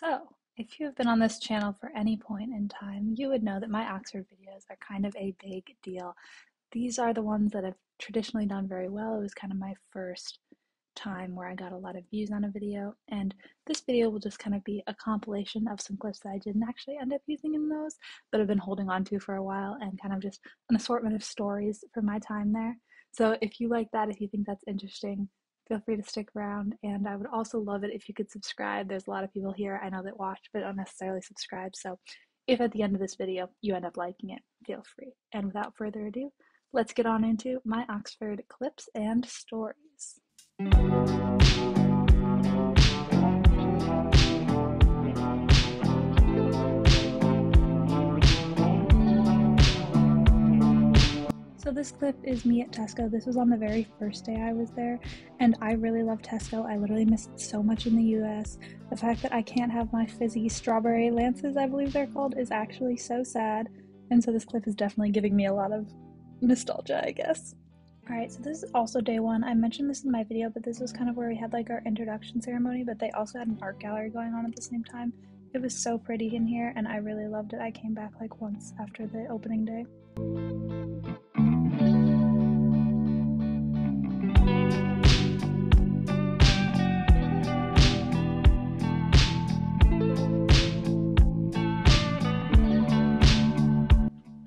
So, if you have been on this channel for any point in time, you would know that my Oxford videos are kind of a big deal. These are the ones that I've traditionally done very well. It was kind of my first time where I got a lot of views on a video, and this video will just kind of be a compilation of some clips that I didn't actually end up using in those, but I've been holding on to for a while, and kind of just an assortment of stories from my time there. So if you like that, if you think that's interesting, feel free to stick around, and I would also love it if you could subscribe. There's a lot of people here I know that watch but don't necessarily subscribe, so if at the end of this video you end up liking it, feel free. And without further ado, let's get on into my Oxford clips and stories. So this clip is me at Tesco. This was on the very first day I was there, and I really love Tesco. I literally missed so much in the US. The fact that I can't have my fizzy strawberry Lances, I believe they're called, is actually so sad. And so this clip is definitely giving me a lot of nostalgia, I guess. Alright, so this is also day one. I mentioned this in my video, but this was kind of where we had like our introduction ceremony, but they also had an art gallery going on at the same time. It was so pretty in here, and I really loved it. I came back like once after the opening day.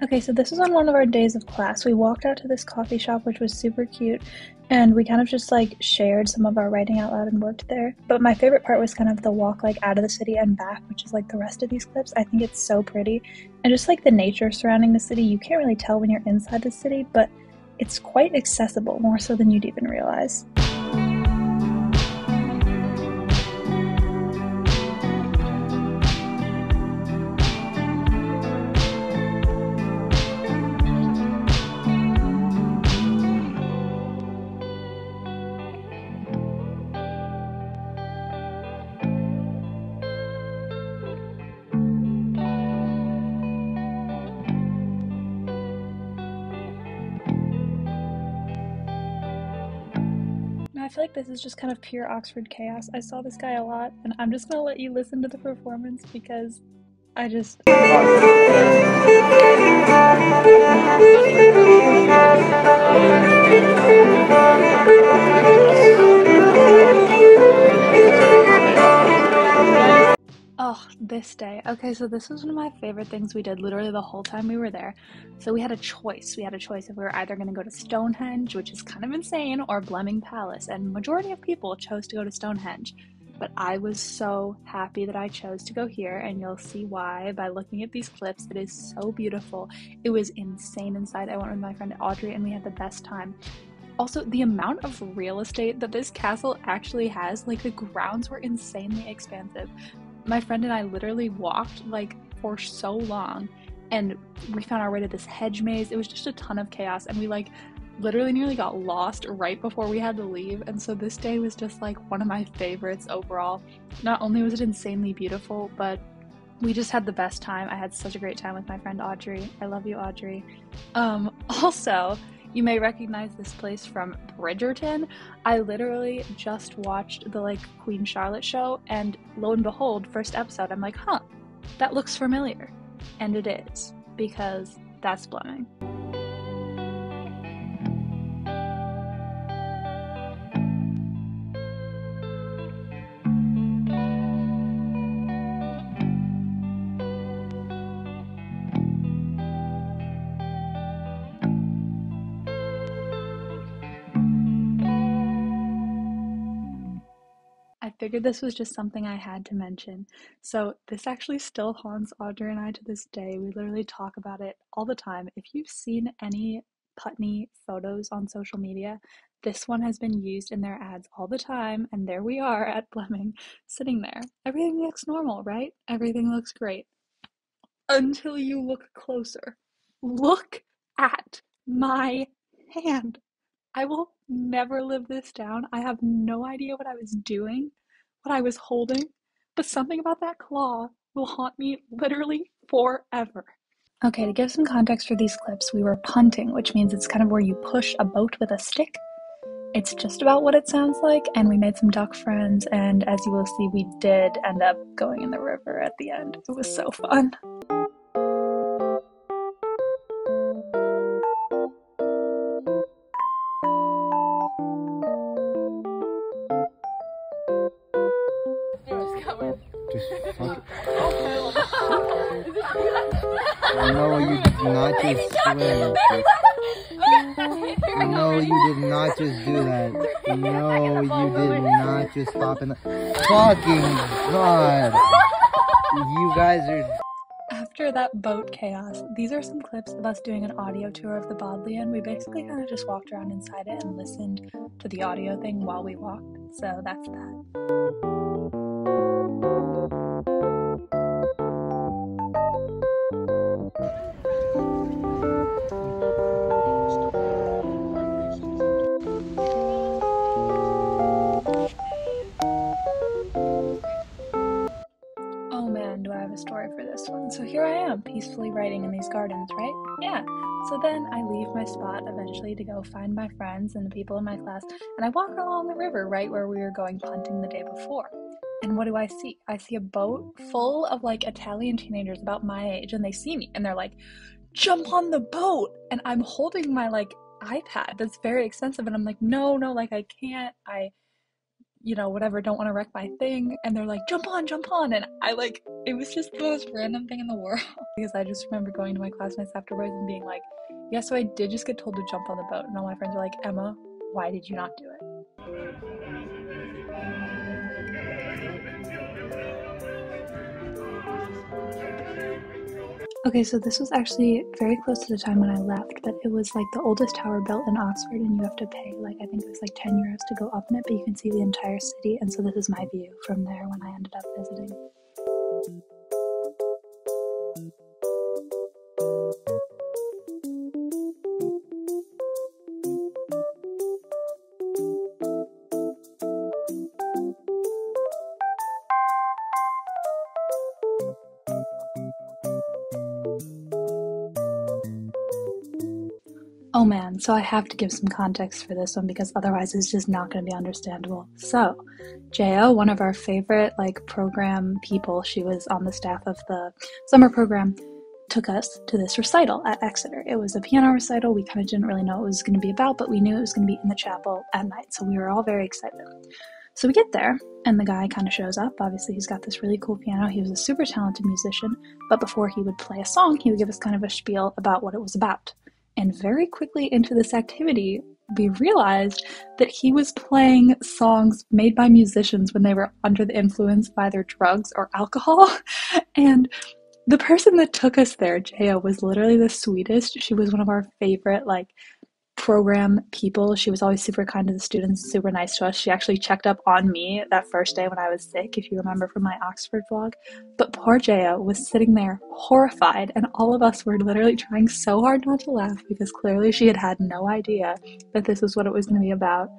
Okay, so this was on one of our days of class. We walked out to this coffee shop, which was super cute, and we kind of just like shared some of our writing out loud and worked there. But my favorite part was kind of the walk like out of the city and back, which is like the rest of these clips. I think it's so pretty, and just like the nature surrounding the city. You can't really tell when you're inside the city, but it's quite accessible, more so than you'd even realize. I feel like this is just kind of pure Oxford chaos. I saw this guy a lot, and I'm just gonna let you listen to the performance because I just... Oh, this day. Okay, so this was one of my favorite things we did literally the whole time we were there. So we had a choice. We had a choice if we were either going to go to Stonehenge, which is kind of insane, or Blenheim Palace, and majority of people chose to go to Stonehenge. But I was so happy that I chose to go here, and you'll see why by looking at these clips. It is so beautiful. It was insane inside. I went with my friend Audrey, and we had the best time. Also, the amount of real estate that this castle actually has, like the grounds were insanely expansive. My friend and I literally walked like for so long, and we found our way to this hedge maze. It was just a ton of chaos, and we like literally nearly got lost right before we had to leave. And so this day was just like one of my favorites overall. Not only was it insanely beautiful, but we just had the best time. I had such a great time with my friend Audrey. I love you, Audrey. Also, you may recognize this place from Bridgerton. I literally just watched the like Queen Charlotte show, and lo and behold, first episode, I'm like, huh, that looks familiar. And it is, because that's Fleming. I figured this was just something I had to mention. So this actually still haunts Audrey and I to this day. We literally talk about it all the time. If you've seen any Putney photos on social media, this one has been used in their ads all the time, and there we are at Fleming sitting there. Everything looks normal, right? Everything looks great. Until you look closer. Look at my hand. I will never live this down. I have no idea what I was doing, what I was holding, but something about that claw will haunt me literally forever. Okay, to give some context for these clips, we were punting, which means it's kind of where you push a boat with a stick, It's just about what it sounds like, and we made some duck friends, and as you will see, we did end up going in the river at the end. It was so fun. No, you did not just swim. No, you did not just do that. No, you did not just pop in the... Fucking God! You guys are... After that boat chaos, these are some clips of us doing an audio tour of the Bodleian. We basically kind of just walked around inside it and listened to the audio thing while we walked, so that's that. Story for this one. So here I am, peacefully writing in these gardens, right? Yeah. So then I leave my spot eventually to go find my friends and the people in my class, and I walk along the river right where we were going punting the day before. And what do I see? I see a boat full of like Italian teenagers about my age, and they see me and they're like, jump on the boat! And I'm holding my like iPad that's very expensive, and I'm like, no, like I can't. You know, whatever, don't want to wreck my thing. And they're like, jump on. And I like, it was just the most random thing in the world. Because I just remember going to my classmates afterwards and being like, yeah, so I did just get told to jump on the boat. And all my friends are like, Emma, why did you not do it? Okay, so this was actually very close to the time when I left, but it was like the oldest tower built in Oxford, and you have to pay like, I think it was like 10 euros to go up in it, but you can see the entire city. And so this is my view from there when I ended up visiting. Oh man, so I have to give some context for this one because otherwise it's just not going to be understandable. So, Jaya, one of our favorite like program people, she was on the staff of the summer program, took us to this recital at Exeter. It was a piano recital. We kind of didn't really know what it was going to be about, but we knew it was going to be in the chapel at night, so we were all very excited. So we get there, and the guy kind of shows up. Obviously, he's got this really cool piano. He was a super talented musician, but before he would play a song, he would give us kind of a spiel about what it was about. And very quickly into this activity, we realized that he was playing songs made by musicians when they were under the influence of either drugs or alcohol. And the person that took us there, Jaya, was literally the sweetest. She was one of our favorite, like, program people. She was always super kind to the students, super nice to us. She actually checked up on me that first day when I was sick, if you remember from my Oxford vlog. But poor Jaya was sitting there horrified, and all of us were literally trying so hard not to laugh because clearly she had no idea that this was what it was going to be about.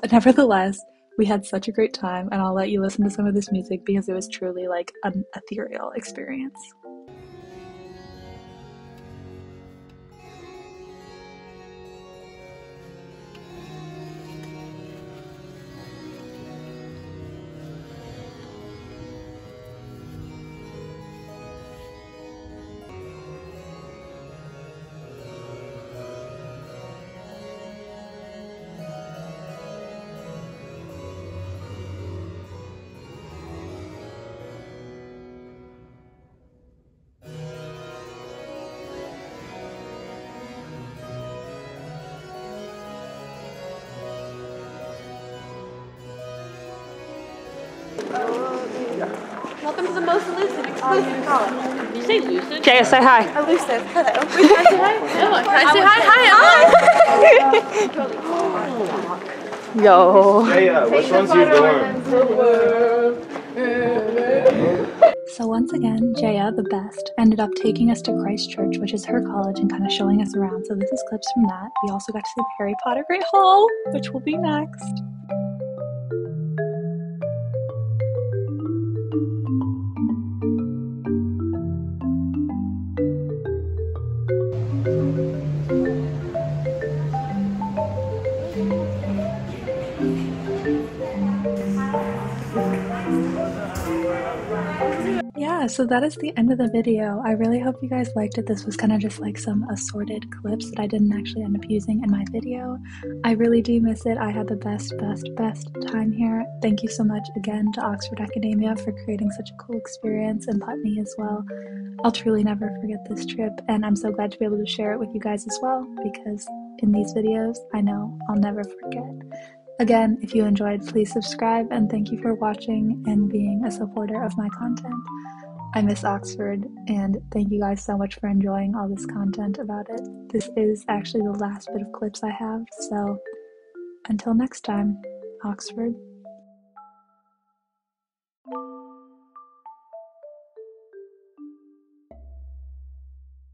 But nevertheless, we had such a great time, and I'll let you listen to some of this music because it was truly like an ethereal experience. Welcome to the most elusive, exclusive college. Did you say elusive? Jaya, say hi. Elusive, hello. Wait, can I say hi? No, can I say hi? Hi, hi! Yo. Jaya, which one's your dorm? So once again, Jaya, the best, ended up taking us to Christ Church, which is her college, and kind of showing us around. So this is clips from that. We also got to see the Harry Potter Great Hall, which will be next. Yeah, so that is the end of the video. I really hope you guys liked it. This was kind of just like some assorted clips that I didn't actually end up using in my video. I really do miss it. I had the best time here. Thank you so much again to Oxford Academia for creating such a cool experience, and Putney as well. I'll truly never forget this trip, and I'm so glad to be able to share it with you guys as well, because in these videos, I know I'll never forget. Again, if you enjoyed, please subscribe, and thank you for watching and being a supporter of my content. I miss Oxford, and thank you guys so much for enjoying all this content about it. This is actually the last bit of clips I have, so until next time, Oxford.